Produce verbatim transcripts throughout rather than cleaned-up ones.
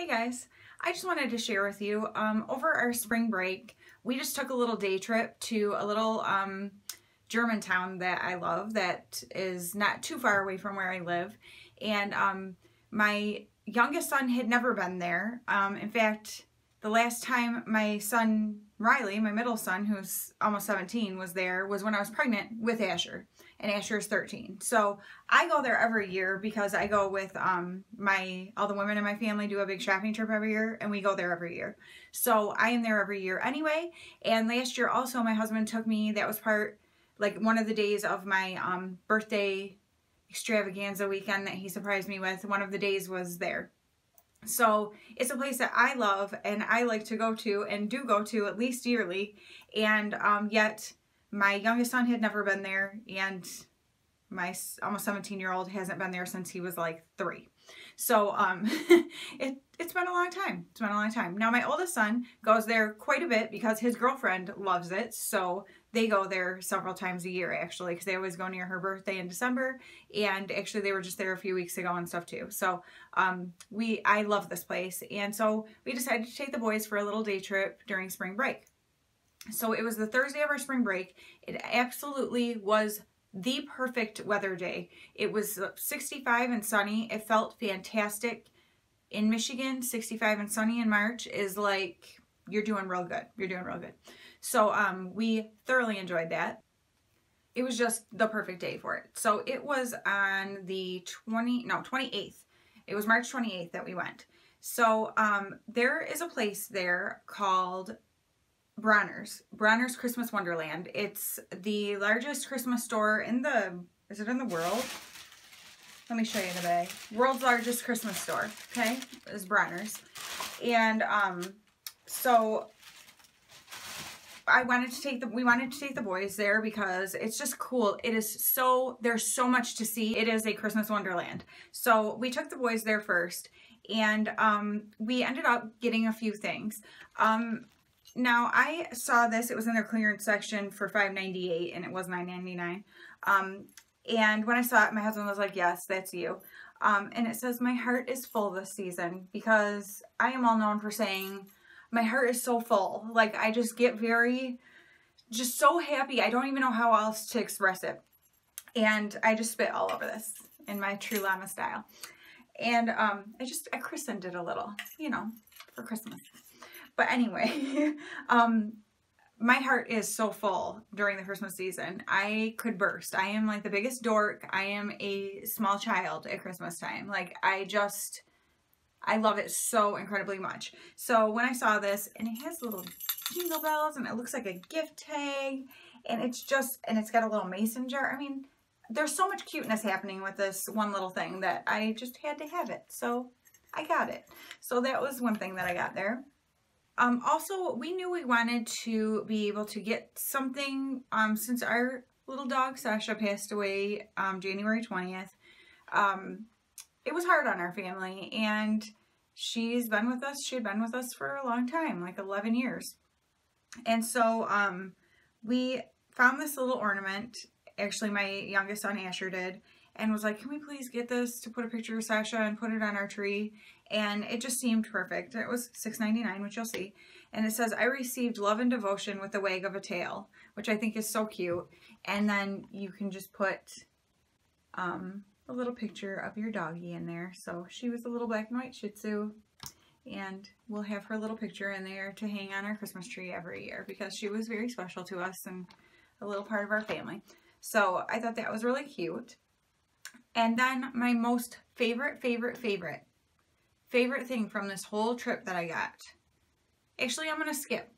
Hey guys, I just wanted to share with you, um, over our spring break, we just took a little day trip to a little um, German town that I love that is not too far away from where I live. And um, my youngest son had never been there. Um, in fact, the last time my son Riley, my middle son, who's almost seventeen, was there was when I was pregnant with Asher, and Asher is thirteen. So I go there every year because I go with um, my all the women in my family do a big shopping trip every year, and we go there every year. So I am there every year anyway. And last year also, my husband took me. That was part like one of the days of my um, birthday extravaganza weekend that he surprised me with. One of the days was there. So it's a place that I love and I like to go to and do go to at least yearly, and um, yet my youngest son had never been there, and my almost seventeen year old hasn't been there since he was like three. So um, it, it's been a long time. It's been a long time. Now my oldest son goes there quite a bit because his girlfriend loves it, so they go there several times a year actually, because they always go near her birthday in December, and actually they were just there a few weeks ago and stuff too. So um, we, I love this place, and so we decided to take the boys for a little day trip during spring break. So it was the Thursday of our spring break. It absolutely was the perfect weather day. It was sixty-five and sunny. It felt fantastic. In Michigan, sixty-five and sunny in March is like, you're doing real good. You're doing real good. So um, we thoroughly enjoyed that. It was just the perfect day for it. So it was on the twenty, no, twenty-eighth. It was March twenty-eighth that we went. So um, there is a place there called Bronner's, Bronner's Christmas Wonderland. It's the largest Christmas store in the, is it in the world? Let me show you the bag. World's largest Christmas store, okay, is Bronner's. And um, so I wanted to take the, we wanted to take the boys there because it's just cool. It is so, there's so much to see. It is a Christmas wonderland. So we took the boys there first, and um, we ended up getting a few things. Um, now I saw this, it was in their clearance section for five ninety-eight, and it was nine ninety-nine. Um, and when I saw it, my husband was like, yes, that's you. Um, and it says, my heart is full this season, because I am all known for saying, my heart is so full. Like, I just get very, just so happy. I don't even know how else to express it. And I just spit all over this in my true llama style. And um, I just, I christened it a little, you know, for Christmas. But anyway, um, my heart is so full during the Christmas season. I could burst. I am like the biggest dork. I am a small child at Christmas time. Like, I just... I love it so incredibly much. So when I saw this, and it has little jingle bells, and it looks like a gift tag, and it's just, and it's got a little mason jar. I mean, there's so much cuteness happening with this one little thing that I just had to have it. So I got it. So that was one thing that I got there. Um, also, we knew we wanted to be able to get something um, since our little dog Sasha passed away um, January twentieth. Um, It was hard on our family, and she's been with us. She had been with us for a long time, like eleven years. And so um, we found this little ornament. Actually, my youngest son, Asher, did, and was like, can we please get this to put a picture of Sasha and put it on our tree? And it just seemed perfect. It was six ninety-nine, which you'll see. And it says, I received love and devotion with the wag of a tail, which I think is so cute. And then you can just put... Um, a little picture of your doggie in there. So she was a little black and white Shih Tzu, and we'll have her little picture in there to hang on our Christmas tree every year because she was very special to us and a little part of our family. So I thought that was really cute. And then my most favorite, favorite, favorite, favorite thing from this whole trip that I got. Actually, I'm going to skip.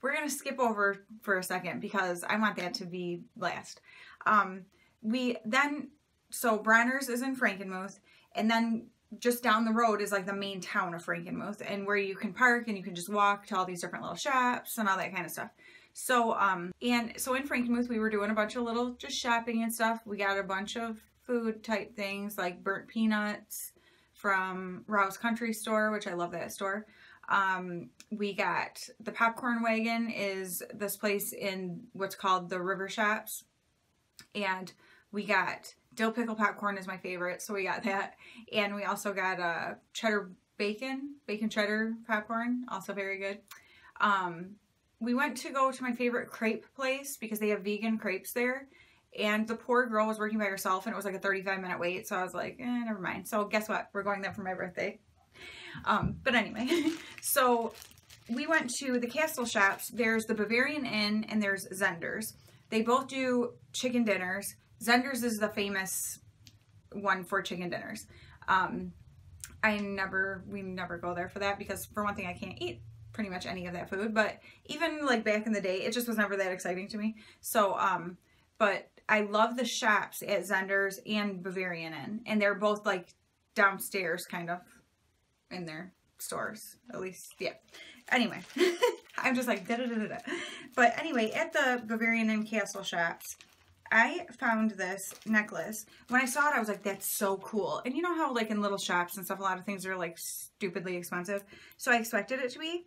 We're going to skip over for a second because I want that to be last. Um, we then... So Bronner's is in Frankenmuth, and then just down the road is like the main town of Frankenmuth, and where you can park and you can just walk to all these different little shops and all that kind of stuff. So, um, and so in Frankenmuth, we were doing a bunch of little just shopping and stuff. We got a bunch of food type things like burnt peanuts from Rouse Country Store, which I love that store. Um, we got the popcorn wagon is this place in what's called the River Shops, and we got dill pickle popcorn is my favorite, so we got that. And we also got a cheddar bacon, bacon cheddar popcorn, also very good. Um, we went to go to my favorite crepe place because they have vegan crepes there. And the poor girl was working by herself and it was like a thirty-five minute wait. So I was like, eh, never mind. So guess what? We're going there for my birthday. Um, but anyway, so we went to the Castle Shops. There's the Bavarian Inn and there's Zenders. They both do chicken dinners. Zenders is the famous one for chicken dinners. Um, I never, we never go there for that because for one thing, I can't eat pretty much any of that food. But even like back in the day, it just was never that exciting to me. So, um, but I love the shops at Zenders and Bavarian Inn. And they're both like downstairs kind of in their stores, at least. Yeah. Anyway, I'm just like, da da da da da. But anyway, at the Bavarian Inn Castle Shops, I found this necklace. When I saw it, I was like, that's so cool. And you know how like in little shops and stuff, a lot of things are like stupidly expensive. So I expected it to be.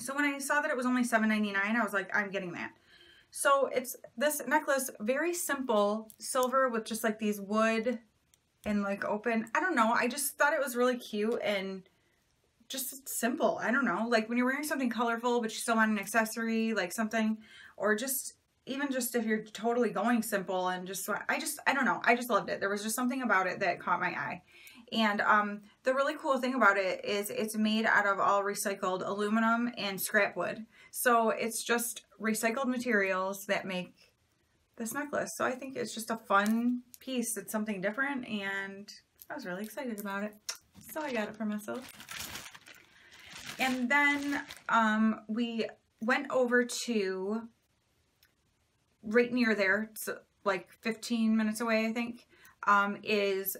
So when I saw that it was only seven ninety-nine, I was like, I'm getting that. So it's this necklace, very simple, silver with just like these wood and like open. I don't know. I just thought it was really cute and just simple. I don't know. Like when you're wearing something colorful, but you still want an accessory, like something, or just even just if you're totally going simple and just, I just, I don't know. I just loved it. There was just something about it that caught my eye. And um, the really cool thing about it is it's made out of all recycled aluminum and scrap wood. So it's just recycled materials that make this necklace. So I think it's just a fun piece. It's something different and I was really excited about it. So I got it for myself. And then um, we went over to right near there, so like fifteen minutes away, I think, um, is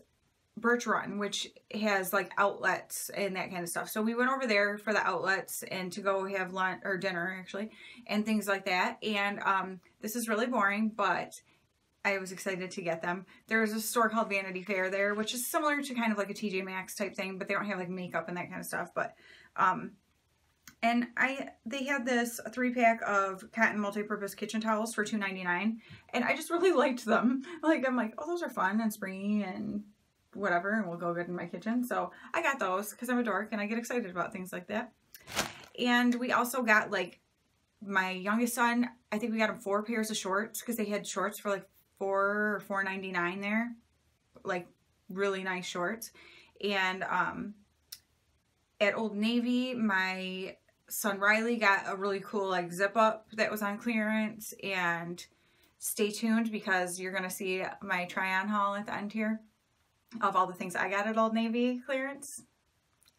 Birch Run, which has like outlets and that kind of stuff. So we went over there for the outlets and to go have lunch or dinner actually and things like that. And um, this is really boring, but I was excited to get them. There's a store called Vanity Fair there, which is similar to kind of like a T J Maxx type thing, but they don't have like makeup and that kind of stuff. But um, and I they had this three pack of cotton multi-purpose kitchen towels for two ninety-nine, and I just really liked them. Like I'm like, oh, those are fun and springy and whatever, and we'll go good in my kitchen. So I got those because I'm a dork and I get excited about things like that. And we also got like my youngest son, I think we got him four pairs of shorts because they had shorts for like four or four ninety-nine there, like really nice shorts. And um, at Old Navy, my son Riley got a really cool like zip up that was on clearance. And stay tuned because you're gonna see my try on haul at the end here of all the things I got at Old Navy clearance.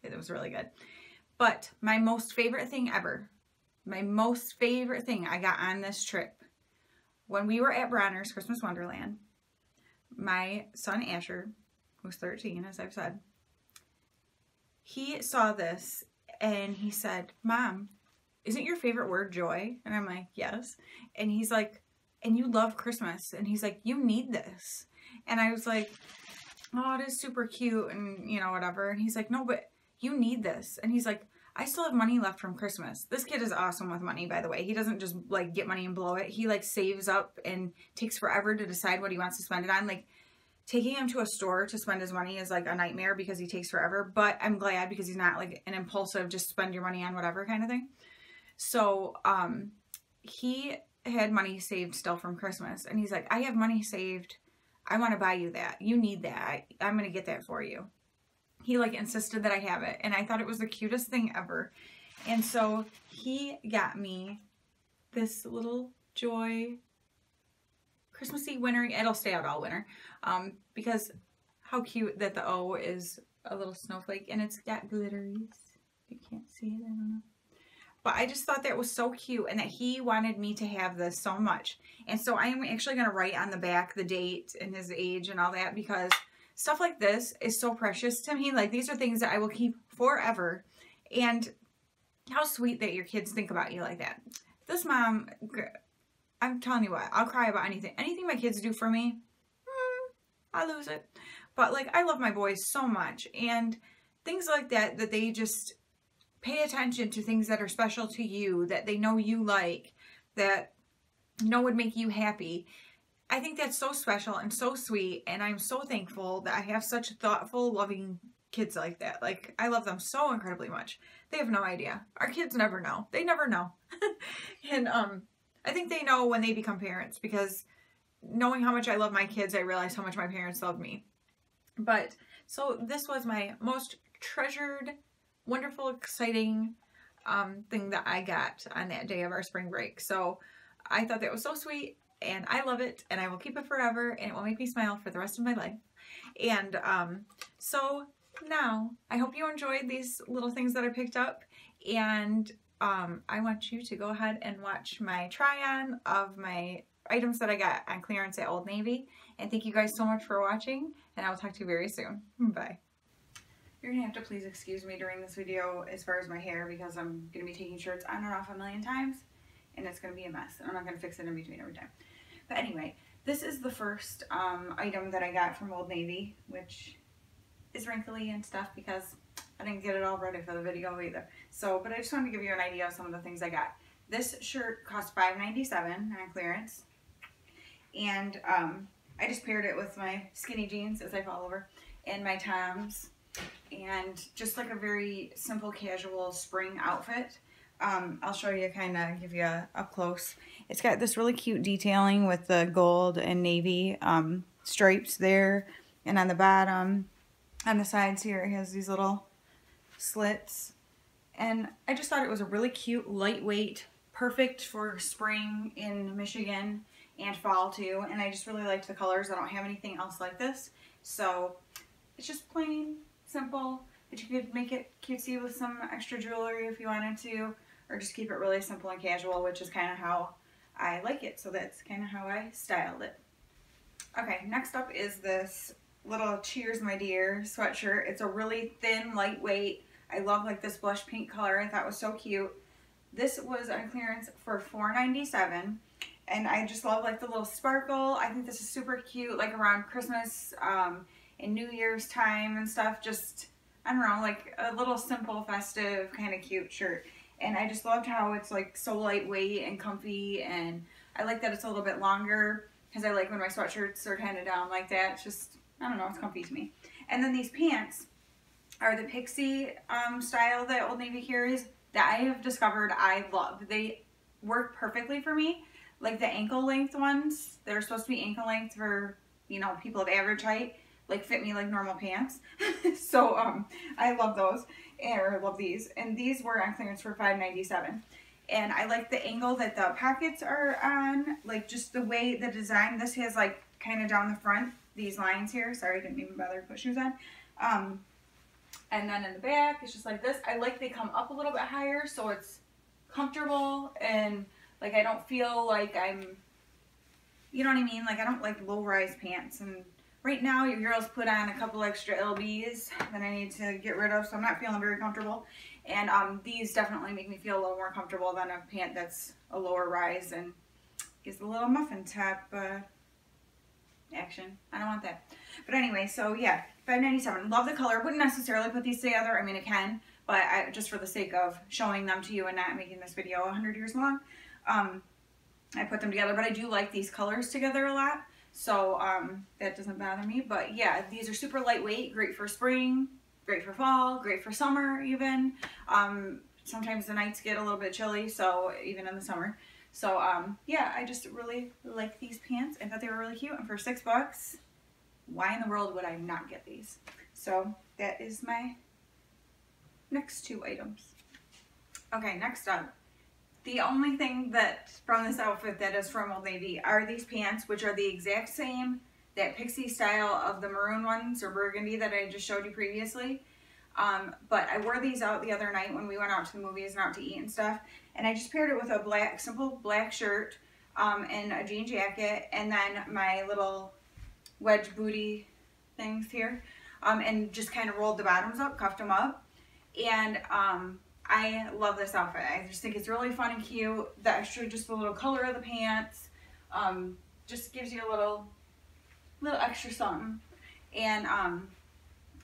It was really good. But my most favorite thing ever, my most favorite thing I got on this trip, when we were at Bronner's Christmas Wonderland, my son Asher, who's thirteen, as I've said, he saw this and he said, Mom, isn't your favorite word joy? And I'm like, yes. And he's like, and you love Christmas. And he's like, you need this. And I was like, oh, it is super cute and, you know, whatever. And he's like, no, but you need this. And he's like, I still have money left from Christmas. This kid is awesome with money, by the way. He doesn't just, like, get money and blow it. He, like, saves up and takes forever to decide what he wants to spend it on. Like, taking him to a store to spend his money is, like, a nightmare because he takes forever. But I'm glad because he's not, like, an impulsive just spend your money on whatever kind of thing. So, um, he had money saved still from Christmas. And he's like, I have money saved. I want to buy you that. You need that. I, I'm going to get that for you. He like insisted that I have it. And I thought it was the cutest thing ever. And so he got me this little joy Christmassy winter. It'll stay out all winter. Um, because how cute that the O is a little snowflake and it's got glitteries. You can't see it. I don't know. But I just thought that was so cute and that he wanted me to have this so much. And so I am actually going to write on the back the date and his age and all that because stuff like this is so precious to me. Like these are things that I will keep forever. And how sweet that your kids think about you like that. This mom, I'm telling you what, I'll cry about anything. Anything my kids do for me, hmm, I lose it. But like I love my boys so much. And things like that, that they just pay attention to things that are special to you, that they know you like, that know would make you happy. I think that's so special and so sweet, and I'm so thankful that I have such thoughtful, loving kids like that. Like, I love them so incredibly much. They have no idea. Our kids never know. They never know. And um, I think they know when they become parents, because knowing how much I love my kids, I realized how much my parents loved me. But, so this was my most treasured, wonderful, exciting um, thing that I got on that day of our spring break. So I thought that was so sweet, and I love it, and I will keep it forever, and it will make me smile for the rest of my life. And um, so now, I hope you enjoyed these little things that I picked up, and um, I want you to go ahead and watch my try-on of my items that I got on clearance at Old Navy. And thank you guys so much for watching, and I will talk to you very soon. Bye. You're going to have to please excuse me during this video as far as my hair, because I'm going to be taking shirts on and off a million times, and it's going to be a mess. I'm not going to fix it in between every time. But anyway, this is the first um, item that I got from Old Navy, which is wrinkly and stuff because I didn't get it all ready for the video either. So, but I just wanted to give you an idea of some of the things I got. This shirt cost five ninety-seven on clearance. And um, I just paired it with my skinny jeans as I fall over, and my Toms, and just like a very simple casual spring outfit. Um, I'll show you, kind of give you a up close. It's got this really cute detailing with the gold and navy um, stripes there, and on the bottom, on the sides here, it has these little slits. And I just thought it was a really cute, lightweight, perfect for spring in Michigan. And fall too, and I just really liked the colors. I don't have anything else like this, so it's just plain simple, but you could make it cutesy with some extra jewelry if you wanted to, or just keep it really simple and casual, which is kind of how I like it. So that's kind of how I styled it. Okay, next up is this little Cheers My Dear sweatshirt. It's a really thin, lightweight. I love like this blush pink color. I thought it was so cute. This was on clearance for four ninety-seven. And I just love like the little sparkle. I think this is super cute, like around Christmas um, and New Year's time and stuff. Just, I don't know, like a little simple, festive, kind of cute shirt. And I just loved how it's like so lightweight and comfy. And I like that it's a little bit longer, because I like when my sweatshirts are kind of down like that. It's just, I don't know, it's comfy to me. And then these pants are the pixie um, style that Old Navy carries that I have discovered I love. They work perfectly for me. Like the ankle length ones that are supposed to be ankle length for, you know, people of average height, like fit me like normal pants. So um, I love those, or I love these. And these were on clearance for five ninety-seven. And I like the angle that the pockets are on, like just the way the design. This has like kind of down the front, these lines here. Sorry, I didn't even bother to put shoes on. Um, and then in the back, it's just like this. I like they come up a little bit higher, so it's comfortable, and like, I don't feel like I'm, you know what I mean? Like, I don't like low-rise pants. And right now, your girl's put on a couple extra L Bs that I need to get rid of, so I'm not feeling very comfortable. And um, these definitely make me feel a little more comfortable than a pant that's a lower rise and gives the little muffin top uh, action. I don't want that. But anyway, so yeah, five ninety-seven. Love the color. Wouldn't necessarily put these together. I mean, I can, but I, just for the sake of showing them to you and not making this video a hundred years long, Um, I put them together, but I do like these colors together a lot, so um, that doesn't bother me. But yeah, these are super lightweight, great for spring, great for fall, great for summer even. Um, sometimes the nights get a little bit chilly, so even in the summer. So um, yeah, I just really like these pants. I thought they were really cute, and for six bucks, why in the world would I not get these? So that is my next two items. Okay, next up. The only thing that from this outfit that is from Old Navy are these pants, which are the exact same, that pixie style of the maroon ones or burgundy that I just showed you previously. Um, but I wore these out the other night when we went out to the movies and out to eat and stuff. And I just paired it with a black, simple black shirt um, and a jean jacket, and then my little wedge booty things here. Um, and just kind of rolled the bottoms up, cuffed them up. And um, I love this outfit. I just think it's really fun and cute. The extra, just the little color of the pants, um, just gives you a little, little extra something. And um,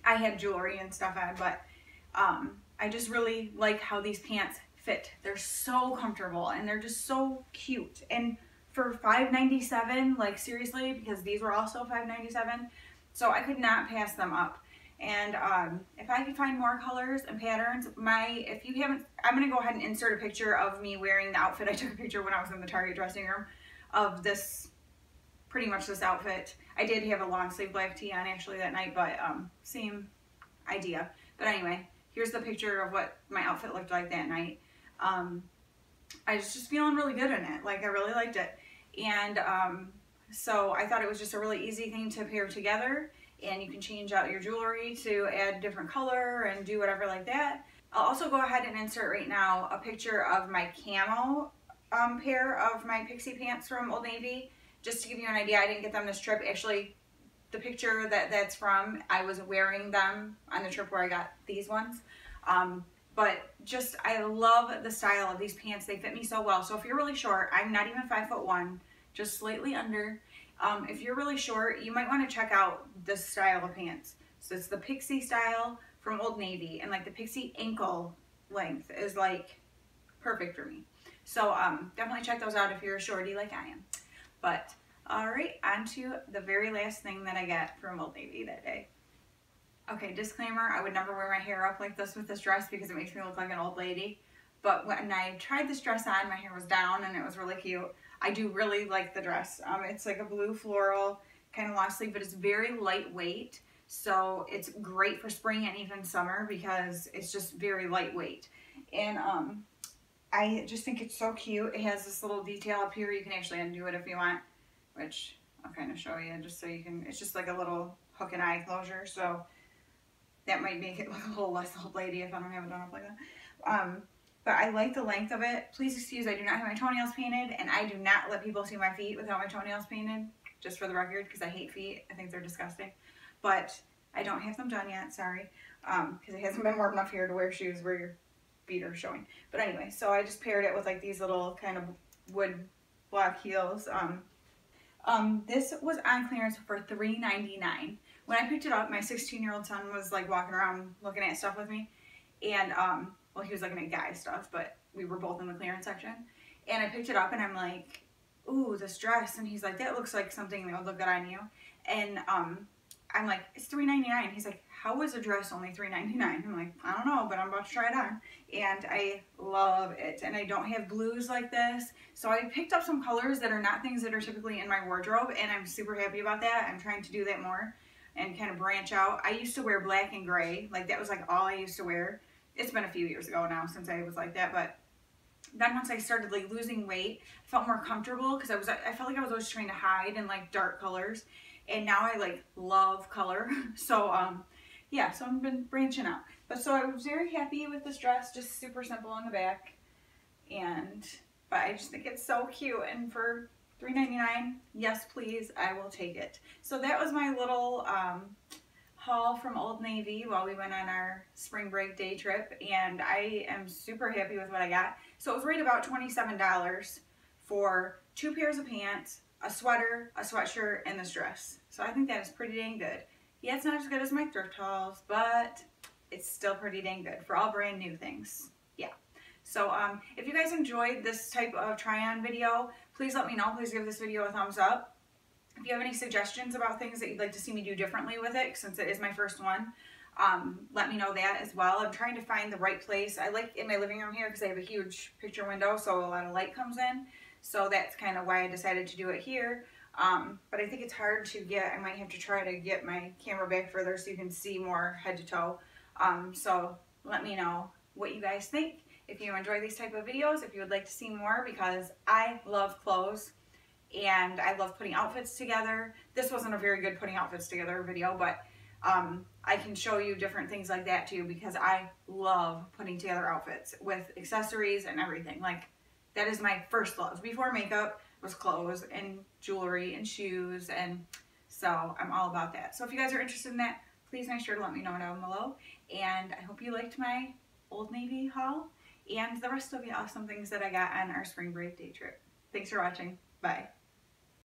I had jewelry and stuff on, but um, I just really like how these pants fit. They're so comfortable, and they're just so cute. And for five ninety-seven, like seriously, because these were also five ninety-seven, so I could not pass them up. And um, if I can find more colors and patterns, my, if you haven't, I'm going to go ahead and insert a picture of me wearing the outfit. I took a picture when I was in the Target dressing room of this, pretty much this outfit. I did have a long sleeve black tee on actually that night, but um, same idea. But anyway, here's the picture of what my outfit looked like that night. Um, I was just feeling really good in it. Like, I really liked it. And um, so I thought it was just a really easy thing to pair together. And you can change out your jewelry to add different color and do whatever like that. I'll also go ahead and insert right now a picture of my camo um, pair of my pixie pants from Old Navy, just to give you an idea. I didn't get them this trip. Actually, the picture that that's from, I was wearing them on the trip where I got these ones. Um, but just, I love the style of these pants. They fit me so well. So if you're really short, I'm not even five foot one, just slightly under. Um, if you're really short, you might want to check out this style of pants. So it's the pixie style from Old Navy, and like the pixie ankle length is like perfect for me. So um, definitely check those out if you're a shorty like I am. But all right, on to the very last thing that I got from Old Navy that day. Okay, disclaimer, I would never wear my hair up like this with this dress because it makes me look like an old lady. But when I tried this dress on, my hair was down and it was really cute. I do really like the dress. Um, it's like a blue floral kind of long sleeve, but it's very lightweight. So it's great for spring and even summer because it's just very lightweight. And um, I just think it's so cute. It has this little detail up here. You can actually undo it if you want, which I'll kind of show you just so you can, it's just like a little hook and eye closure. So that might make it look a little less old lady if I don't have it done up like that. Um, But I like the length of it. Please excuse, I do not have my toenails painted, and I do not let people see my feet without my toenails painted, just for the record, because I hate feet. I think they're disgusting. But I don't have them done yet, sorry, because um, it hasn't been warm enough here to wear shoes where your feet are showing. But anyway, so I just paired it with like these little kind of wood block heels. Um, um, this was on clearance for three ninety-nine. When I picked it up, my sixteen-year-old son was like walking around looking at stuff with me, and um, well, he was looking at guy stuff, but we were both in the clearance section. And I picked it up and I'm like, ooh, this dress. And he's like, that looks like something that would look good on you. And um, I'm like, it's three ninety-nine. He's like, how is a dress only three ninety-nine? I'm like, I don't know, but I'm about to try it on. And I love it. And I don't have blues like this. So I picked up some colors that are not things that are typically in my wardrobe. And I'm super happy about that. I'm trying to do that more and kind of branch out. I used to wear black and gray. Like, that was like all I used to wear. It's been a few years ago now since I was like that, but then once I started like losing weight, I felt more comfortable because I was, I felt like I was always trying to hide in like dark colors, and now I like love color. So um, yeah, so I've been branching out. But so I was very happy with this dress, just super simple on the back, and but I just think it's so cute, and for three ninety-nine, yes please, I will take it. So that was my little um. haul from Old Navy while we went on our spring break day trip, and I am super happy with what I got. So it was right about twenty-seven dollars for two pairs of pants, a sweater, a sweatshirt, and this dress. So I think that is pretty dang good. Yeah, it's not as good as my thrift hauls, but it's still pretty dang good for all brand new things. Yeah. So um, if you guys enjoyed this type of try-on video, please let me know. Please give this video a thumbs up. If you have any suggestions about things that you'd like to see me do differently with it, since it is my first one, um, let me know that as well. I'm trying to find the right place. I like in my living room here because I have a huge picture window, so a lot of light comes in. So that's kind of why I decided to do it here. Um, but I think it's hard to get, I might have to try to get my camera back further so you can see more head to toe. Um, so let me know what you guys think. If you enjoy these type of videos, if you would like to see more, because I love clothes. And I love putting outfits together. This wasn't a very good putting outfits together video, but um, I can show you different things like that too, because I love putting together outfits with accessories and everything. Like, that is my first love. Before makeup was clothes and jewelry and shoes, and so I'm all about that. So if you guys are interested in that, please make sure to let me know down below. And I hope you liked my Old Navy haul and the rest of the awesome things that I got on our spring break day trip. Thanks for watching. Bye.